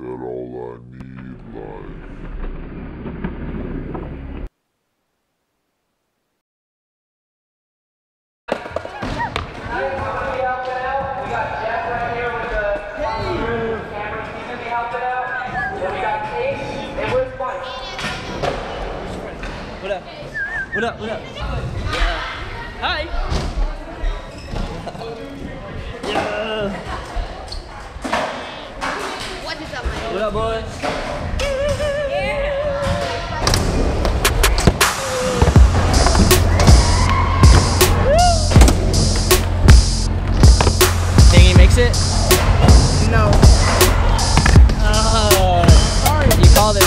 Got all I need, What up? Yeah. Hi! Yeah. What is up, man? What up, boys? Yeah. Think he makes it? No. Oh. Sorry. You called it.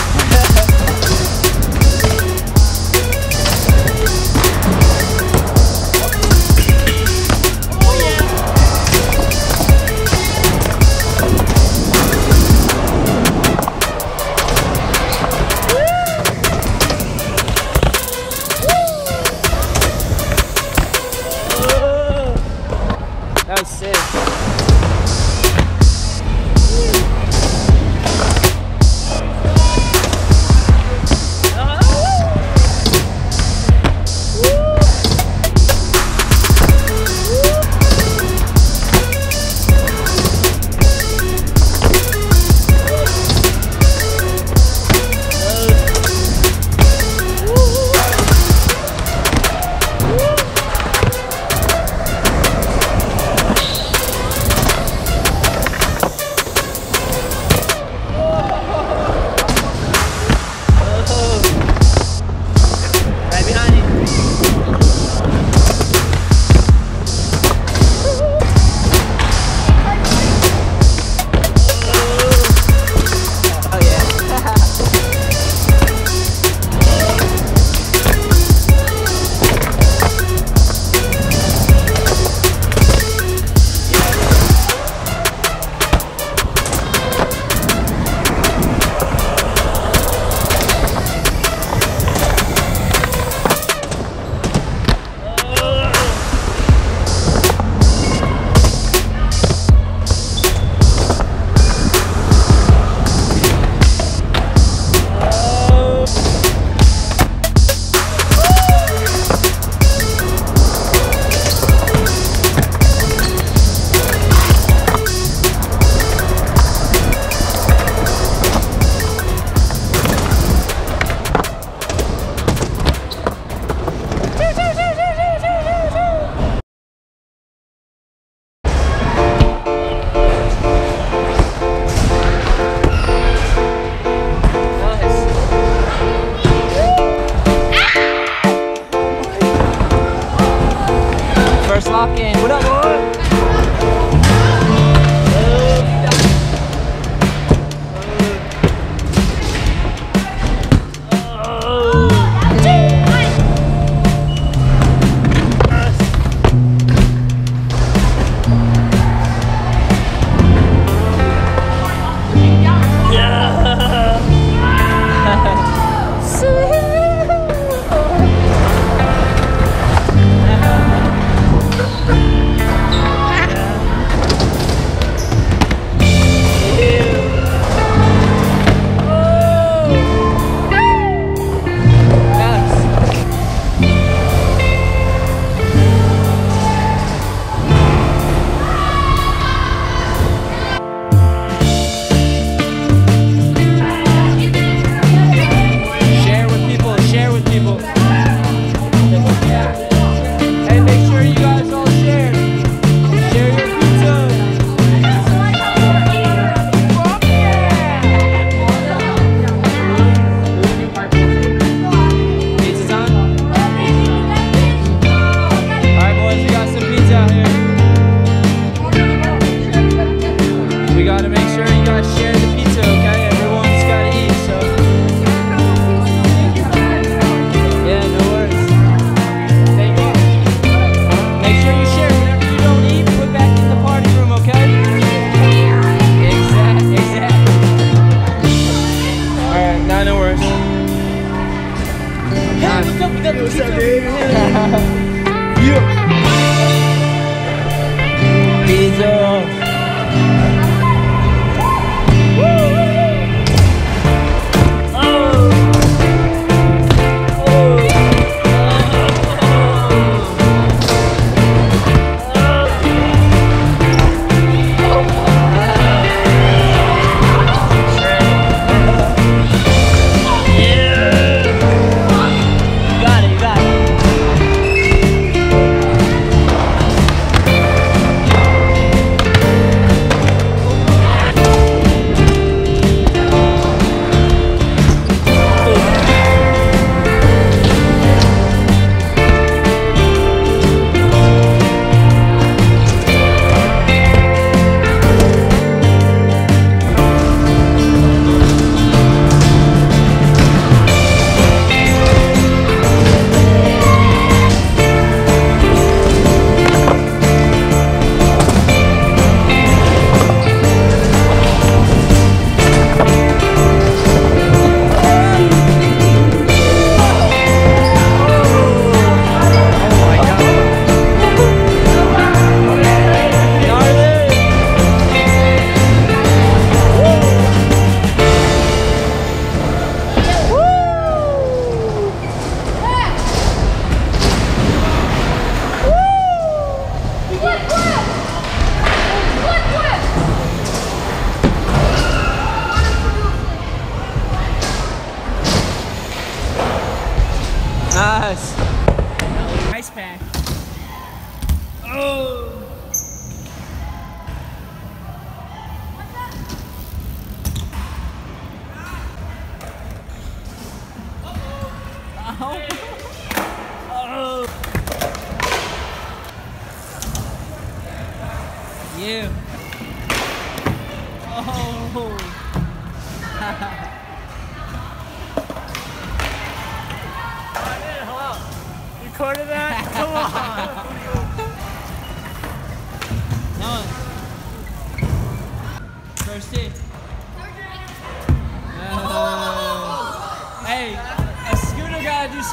What up, boy?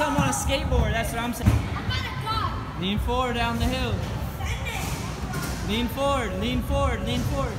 something on a skateboard, that's what I'm saying. Lean forward down the hill. Lean forward, lean forward, lean forward.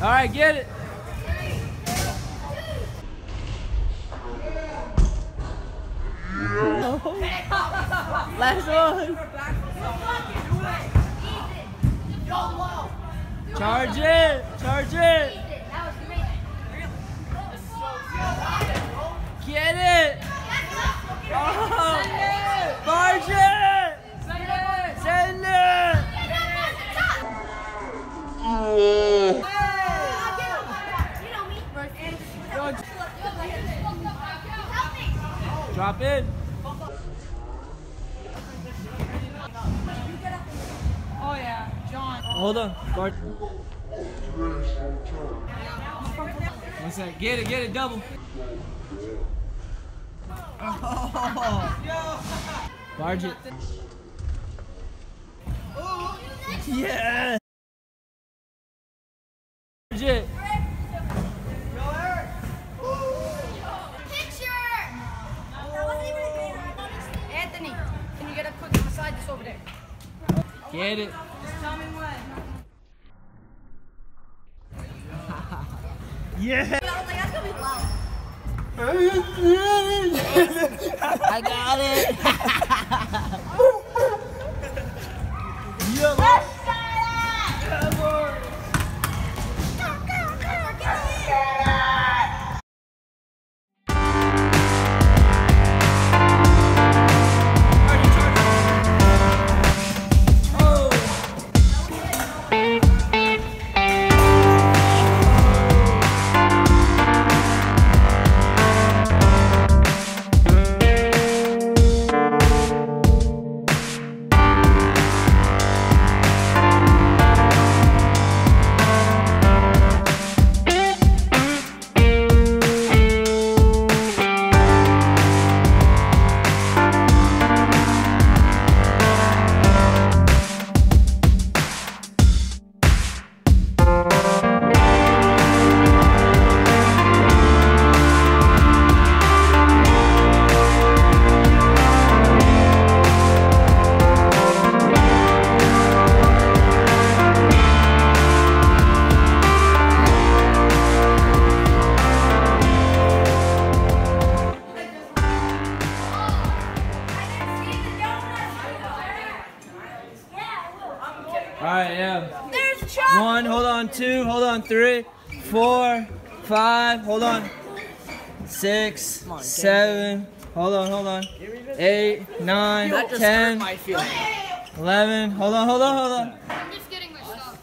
All right, get it. Last one. Charge it. Charge it. Get it. Oh, barge it. Send it. Drop in. Oh yeah, John. Hold on. Guard. One sec. Get it, double. Oh. Guard it. Yeah. Legit. Over there. Get it. Just tell me when. Yeah. I was like, that's gonna be loud. I got it. Alright, yeah. There's chocolate. One, hold on, two, hold on, three, four, five, hold on, six, on, seven, hold on, 8, 9, 10, 11, hold on. I'm just getting my stuff.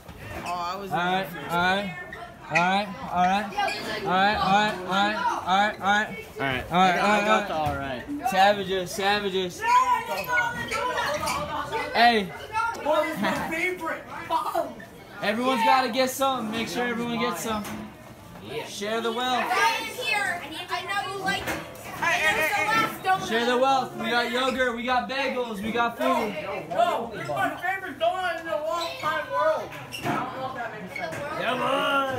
Alright. Savages. Hey. What is my favorite? Everyone's got to get some. Make sure everyone gets some. Share the wealth. I know you like it. Share the wealth. We got yogurt. We got bagels. We got food. No, this is my favorite donut in the long time world. I don't know if that makes sense. Come on.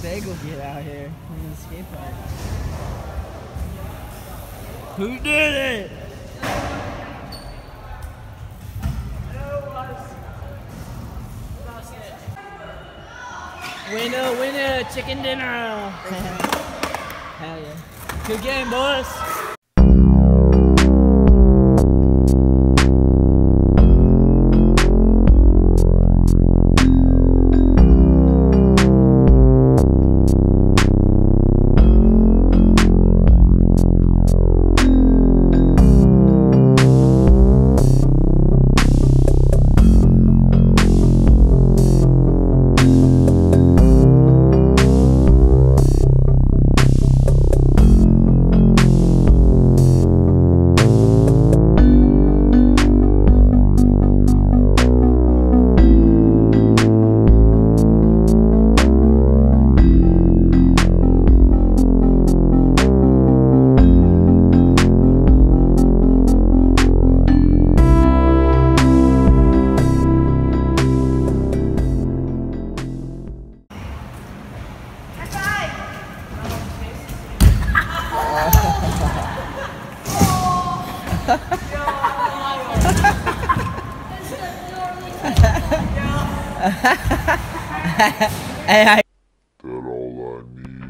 Bagel get out here. We're gonna escape out here. Who did it? Winner, chicken dinner. Hell yeah. Good game, boys. Hey, I got all I need.